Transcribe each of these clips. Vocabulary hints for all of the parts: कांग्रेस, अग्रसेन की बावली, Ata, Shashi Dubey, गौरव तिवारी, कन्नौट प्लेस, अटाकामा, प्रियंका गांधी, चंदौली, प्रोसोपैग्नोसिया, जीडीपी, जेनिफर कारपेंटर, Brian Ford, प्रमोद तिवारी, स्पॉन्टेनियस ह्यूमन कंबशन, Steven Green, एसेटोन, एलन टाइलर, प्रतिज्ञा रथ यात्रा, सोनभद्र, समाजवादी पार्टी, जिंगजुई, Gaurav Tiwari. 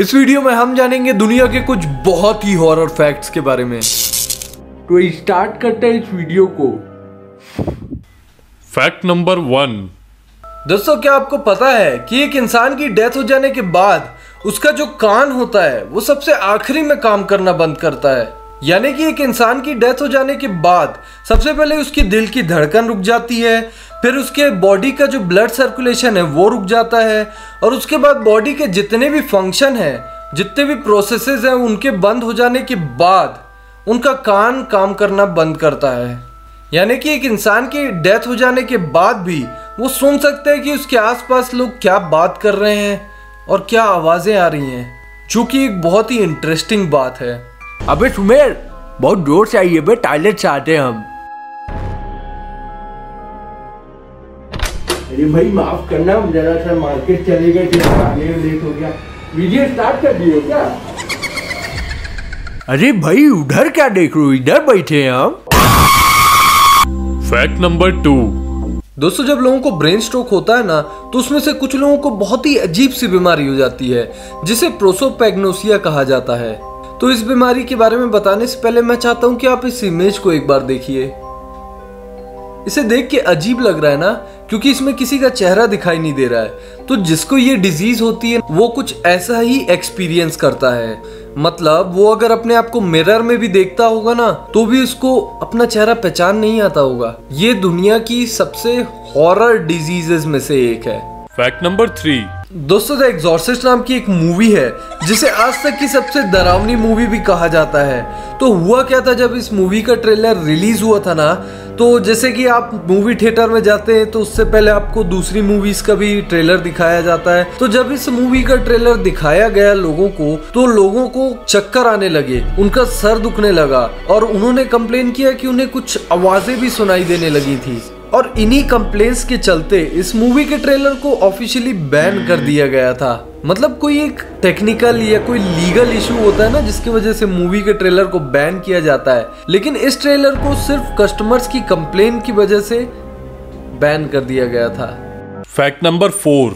इस वीडियो में हम जानेंगे दुनिया के कुछ बहुत ही हॉरर फैक्ट्स के बारे में। तो स्टार्ट करते हैं इस वीडियो को। Fact number 1। दोस्तों, क्या आपको पता है कि एक इंसान की डेथ हो जाने के बाद उसका जो कान होता है वो सबसे आखिरी में काम करना बंद करता है। यानी कि एक इंसान की डेथ हो जाने के बाद सबसे पहले उसकी दिल की धड़कन रुक जाती है, फिर उसके बॉडी का जो ब्लड सर्कुलेशन है वो रुक जाता है, और उसके बाद बॉडी के जितने भी फंक्शन हैं, जितने भी प्रोसेसेस हैं, उनके बंद हो जाने के बाद उनका कान काम करना बंद करता है। यानी कि एक इंसान की डेथ हो जाने के बाद भी वो सुन सकता है कि उसके आसपास लोग क्या बात कर रहे हैं और क्या आवाज़ें आ रही हैं, जो कि एक बहुत ही इंटरेस्टिंग बात है। अबे सुमेर, बहुत जोर से आइए बे, टॉयलेट से आते हैं हम। अरे भाई माफ करना, हम जरा सा मार्केट चले गए थे, आने में लेट हो गया। वीडियो स्टार्ट कर दिए क्या? अरे भाई उधर क्या देख रहे हो, इधर बैठे हैं हम। Fact number 2। दोस्तों, जब लोगों को ब्रेन स्ट्रोक होता है ना, तो उसमें से कुछ लोगों को बहुत ही अजीब सी बीमारी हो जाती है जिसे प्रोसोपैग्नोसिया कहा जाता है। तो इस बीमारी के बारे में बताने से पहले मैं चाहता हूं कि आप इस इमेज को एक बार देखिए। इसे देख के अजीब लग रहा है ना, क्योंकि इसमें किसी का चेहरा दिखाई नहीं दे रहा है। तो जिसको ये डिजीज होती है वो कुछ ऐसा ही एक्सपीरियंस करता है। मतलब वो अगर अपने आप को मिरर में भी देखता होगा ना, तो भी उसको अपना चेहरा पहचान नहीं आता होगा। ये दुनिया की सबसे हॉरर डिजीजेस में से एक है। Fact number 3। दोस्तों, द एग्जॉर्सिस्ट नाम की एक मूवी है जिसे आज तक की सबसे डरावनी मूवी भी कहा जाता है। तो हुआ क्या था, जब इस मूवी का ट्रेलर रिलीज हुआ था ना, तो जैसे कि आप मूवी थिएटर में जाते हैं तो उससे पहले आपको दूसरी मूवीज का भी ट्रेलर दिखाया जाता है। तो जब इस मूवी का ट्रेलर दिखाया गया लोगों को, तो लोगों को चक्कर आने लगे, उनका सर दुखने लगा, और उन्होंने कंप्लेन किया कि उन्हें कुछ आवाजें भी सुनाई देने लगी थी। और इन्हीं कंप्लेंट्स के चलते इस मूवी के ट्रेलर को ऑफिशियली बैन कर दिया गया था। मतलब कोई एक टेक्निकल या कोई लीगल इशू होता है ना, जिसकी वजह से मूवी के ट्रेलर को बैन किया जाता है, लेकिन इस ट्रेलर को सिर्फ कस्टमर्स की कंप्लेंट की वजह से बैन कर दिया गया था। Fact number 4।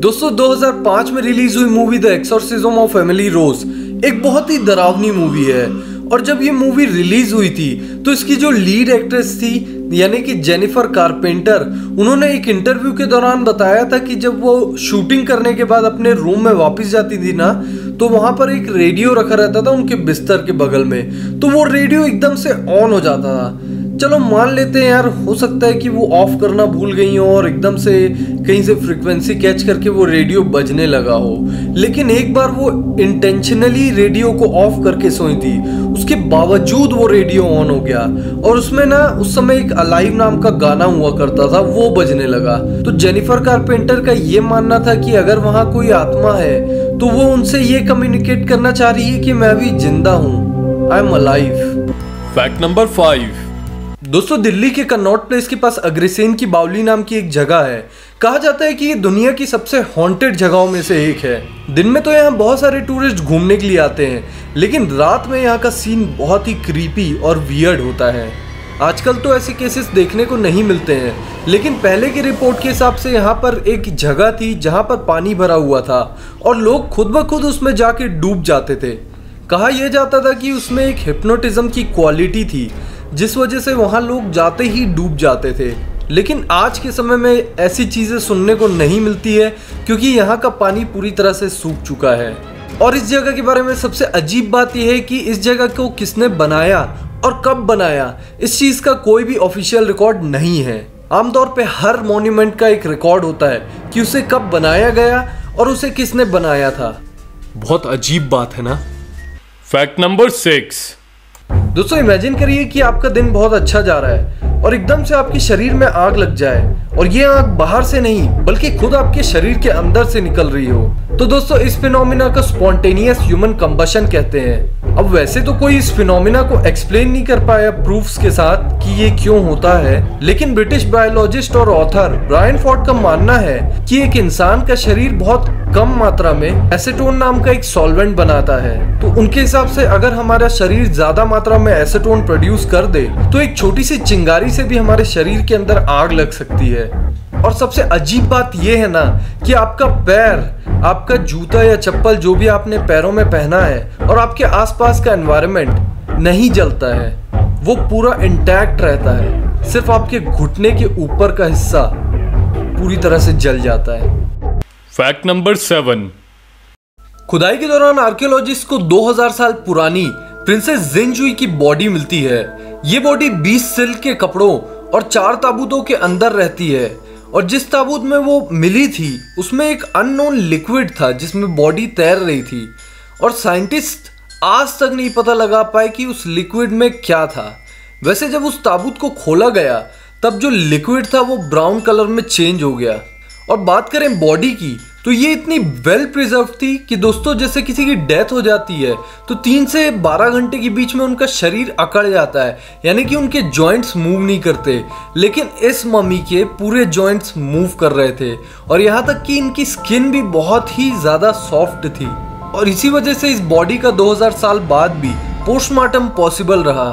दोस्तों, 2005 में रिलीज हुई movie the exorcism of Emily Rose एक बहुत ही डरावनी मूवी है। और जब ये मूवी रिलीज हुई थी तो इसकी जो लीड एक्ट्रेस थी, यानी कि जेनिफर कारपेंटर, उन्होंने एक इंटरव्यू के दौरान बताया था कि जब वो शूटिंग करने के बाद अपने रूम में वापस जाती थी ना, तो वहाँ पर एक रेडियो रखा रहता था उनके बिस्तर के बगल में। तो वो रेडियो एकदम से ऑन हो जाता था। चलो मान लेते हैं यार, हो सकता है कि वो ऑफ करना भूल गई हो और एकदम से कहीं से फ्रिक्वेंसी कैच करके वो रेडियो बजने लगा हो। लेकिन एक बार वो इंटेंशनली रेडियो को ऑफ करके सोई थी, उसके बावजूद वो रेडियो ऑन हो गया, और उसमें ना उस समय एक अलाइव नाम का गाना हुआ करता था, वो बजने लगा। तो जेनिफर कारपेंटर का ये मानना था कि अगर वहाँ कोई आत्मा है तो वो उनसे ये कम्युनिकेट करना चाह रही है कि मैं भी जिंदा हूँ, I am alive. Fact number 5। दोस्तों, दिल्ली के कन्नौट प्लेस के पास अग्रसेन की बावली नाम की एक जगह है। कहा जाता है कि ये दुनिया की सबसे हॉन्टेड जगहों में से एक है। दिन में तो यहाँ बहुत सारे टूरिस्ट घूमने के लिए आते हैं, लेकिन रात में यहाँ का सीन बहुत ही क्रीपी और वियर्ड होता है। आजकल तो ऐसे केसेस देखने को नहीं मिलते हैं, लेकिन पहले की रिपोर्ट के हिसाब से यहाँ पर एक जगह थी जहाँ पर पानी भरा हुआ था और लोग खुद ब खुद उसमें जाके डूब जाते थे। कहा यह जाता था कि उसमें एक हिप्नोटिज्म की क्वालिटी थी, जिस वजह से वहाँ लोग जाते ही डूब जाते थे। लेकिन आज के समय में ऐसी चीज़ें सुनने को नहीं मिलती है, क्योंकि यहाँ का पानी पूरी तरह से सूख चुका है। और इस जगह के बारे में सबसे अजीब बात यह है कि इस जगह को किसने बनाया और कब बनाया, इस चीज़ का कोई भी ऑफिशियल रिकॉर्ड नहीं है। आमतौर पे हर मोन्यूमेंट का एक रिकॉर्ड होता है कि उसे कब बनाया गया और उसे किसने बनाया था। बहुत अजीब बात है ना। Fact number 6। दोस्तों, इमेजिन करिए कि आपका दिन बहुत अच्छा जा रहा है और एकदम से आपके शरीर में आग लग जाए, और ये आग बाहर से नहीं बल्कि खुद आपके शरीर के अंदर से निकल रही हो। तो दोस्तों, इस फिनोमिना को स्पॉन्टेनियस ह्यूमन कंबशन कहते हैं। अब वैसे तो कोई इस फिनोमिना को एक्सप्लेन नहीं कर पाया प्रूफ्स के साथ कि ये क्यों होता है, लेकिन ब्रिटिश बायोलॉजिस्ट और ऑथर ब्रायन फोर्ड का मानना है कि एक इंसान का शरीर बहुत कम मात्रा में एसेटोन नाम का एक सॉल्वेंट बनाता है। तो उनके हिसाब से अगर हमारा शरीर ज्यादा मात्रा में एसेटोन प्रोड्यूस कर दे तो एक छोटी सी चिंगारी से भी हमारे शरीर के अंदर आग लग सकती है। और सबसे अजीब बात यह है ना कि आपका पैर आपका जूता या चप्पल जो भी आपने पैरों में पहना है और आपके आसपास का एनवायरनमेंट नहीं जलता है, वो पूरा इंटैक्ट रहता है। सिर्फ आपके घुटने के ऊपर का हिस्सा पूरी तरह से जल जाता है। Fact number 7। खुदाई के दौरान आर्कियोलॉजिस्ट को 2000 साल पुरानी प्रिंसेस जिंगजुई की बॉडी मिलती है। ये बॉडी 20 सिल्क के कपड़ों और 4 ताबूतों के अंदर रहती है, और जिस ताबूत में वो मिली थी उसमें एक अननोन लिक्विड था जिसमें बॉडी तैर रही थी, और साइंटिस्ट आज तक नहीं पता लगा पाए कि उस लिक्विड में क्या था। वैसे जब उस ताबूत को खोला गया तब जो लिक्विड था वो ब्राउन कलर में चेंज हो गया। और बात करें बॉडी की, तो ये इतनी वेल प्रिजर्व थी कि दोस्तों जैसे किसी की डेथ हो जाती है तो 3 से 12 घंटे के बीच में उनका शरीर अकड़ जाता है, यानी कि उनके जॉइंट्स मूव नहीं करते, लेकिन इस मम्मी के पूरे जॉइंट्स मूव कर रहे थे। और यहाँ तक कि इनकी स्किन भी बहुत ही ज़्यादा सॉफ्ट थी, और इसी वजह से इस बॉडी का 2000 साल बाद भी पोस्टमार्टम पॉसिबल रहा।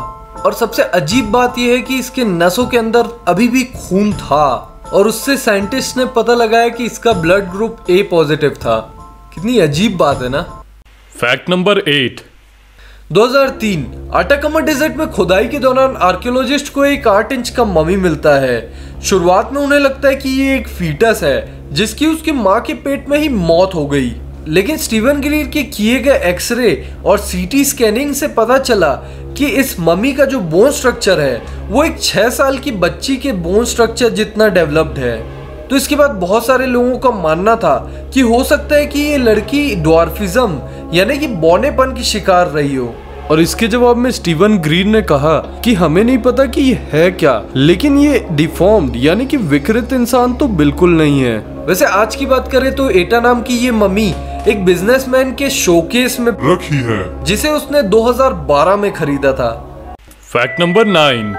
और सबसे अजीब बात यह है कि इसके नसों के अंदर अभी भी खून था, और उससे साइंटिस्ट ने पता लगाया कि इसका ब्लड ग्रुप ए पॉजिटिव था। कितनी अजीब बात है ना। Fact number 8। 2003 अटाकामा डेजर्ट में खुदाई के दौरान आर्कियोलॉजिस्ट को एक 8 इंच का ममी मिलता है। शुरुआत में उन्हें लगता है कि ये एक फीटस है जिसकी उसकी माँ के पेट में ही मौत हो गई, लेकिन स्टीवन ग्रीन के किए गए एक्सरे और सीटी स्कैनिंग से पता चला कि इस मम्मी का जो बोन स्ट्रक्चर है वो एक 6 साल की बच्ची के बोन स्ट्रक्चर जितना डेवलप्ड है। तो इसके बाद बहुत सारे लोगों का मानना था कि हो सकता है कि ये लड़की ड्वार्फिज्म यानी कि बौनेपन की शिकार रही हो। और इसके जवाब में स्टीवन ग्रीन ने कहा कि हमें नहीं पता कि ये है क्या, लेकिन ये डिफॉर्म्ड यानी कि विकृत इंसान तो बिल्कुल नहीं है। वैसे आज की बात करें तो एटा नाम की ये मम्मी एक बिजनेसमैन के शोकेस में रखी है जिसे उसने 2012 में खरीदा था। Fact number 9।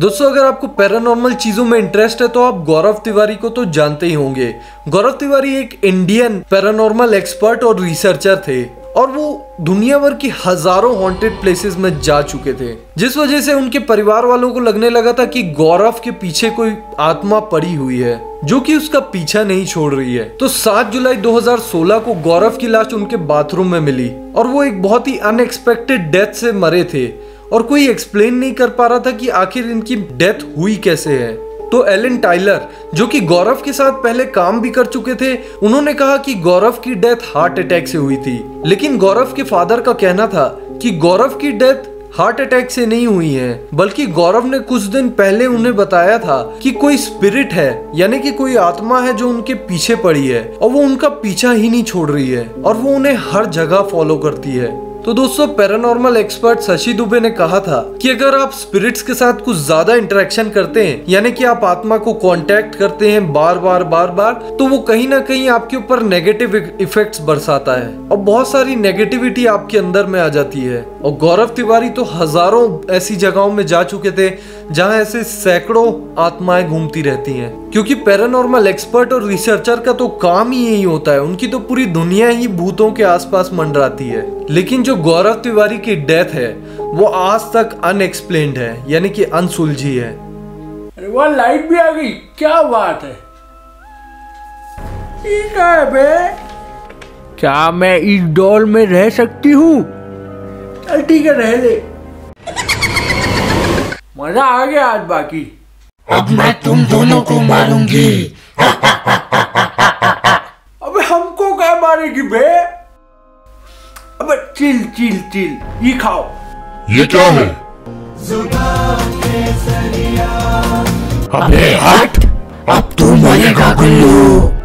दोस्तों अगर आपको पैरानॉर्मल चीजों में इंटरेस्ट है तो आप गौरव तिवारी को तो जानते ही होंगे। गौरव तिवारी एक इंडियन पैरानॉर्मल एक्सपर्ट और रिसर्चर थे, और वो दुनिया भर की हजारों हॉन्टेड प्लेसेस में जा चुके थे, जिस वजह से उनके परिवार वालों को लगने लगा था कि गौरव के पीछे कोई आत्मा पड़ी हुई है जो कि उसका पीछा नहीं छोड़ रही है। तो 7 जुलाई 2016 को गौरव की लाश उनके बाथरूम में मिली, और वो एक बहुत ही अनएक्सपेक्टेड डेथ से मरे थे, और कोई एक्सप्लेन नहीं कर पा रहा था कि आखिर इनकी डेथ हुई कैसे है। तो एलन टाइलर जो कि गौरव के साथ पहले काम भी कर चुके थे, उन्होंने कहा कि गौरव की डेथ हार्ट अटैक से हुई थी, लेकिन गौरव के फादर का कहना था कि गौरव की डेथ हार्ट अटैक से नहीं हुई है, बल्कि गौरव ने कुछ दिन पहले उन्हें बताया था कि कोई स्पिरिट है यानी कि कोई आत्मा है जो उनके पीछे पड़ी है, और वो उनका पीछा ही नहीं छोड़ रही है, और वो उन्हें हर जगह फॉलो करती है। तो दोस्तों पैरानॉर्मल एक्सपर्ट शशि दुबे ने कहा था कि अगर आप स्पिरिट्स के साथ कुछ ज्यादा इंटरेक्शन करते हैं, यानी कि आप आत्मा को कांटेक्ट करते हैं बार बार, तो वो कहीं ना कहीं आपके ऊपर नेगेटिव इफेक्ट्स बरसाता है, और बहुत सारी नेगेटिविटी आपके अंदर में आ जाती है। और गौरव तिवारी तो हजारों ऐसी जगहों में जा चुके थे जहाँ ऐसे सैकड़ों आत्माएं घूमती रहती है, क्योंकि पैरानॉर्मल एक्सपर्ट और रिसर्चर का तो काम ही यही होता है। उनकी तो पूरी दुनिया ही भूतों के आसपास मंडराती है, लेकिन जो गौरव तिवारी की डेथ है वो आज तक अनएक्सप्लेन्ड है, यानी कि अनसुलझी है। अरे वाह, लाइट भी आ गई, क्या बात है। ठीक है बे, क्या मैं इस डॉल में रह सकती हूँ? चल ठीक है, रह ले, मजा आ गया आज। बाकी अब मैं तुम दोनों को मारूंगी। अबे हमको क्या मारेगी बे? अबे चिल, ये खाओ। ये क्या है? अबे हट, अब तू मरेगा गुल्लू।